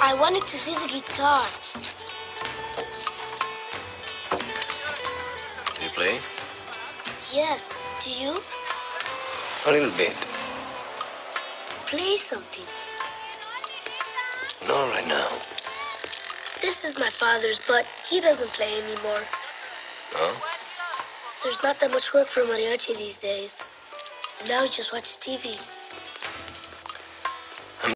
I wanted to see the guitar. Do you play? Yes. Do you? A little bit. Play something. Not right now. This is my father's, but he doesn't play anymore. No? There's not that much work for mariachi these days. Now just watch TV.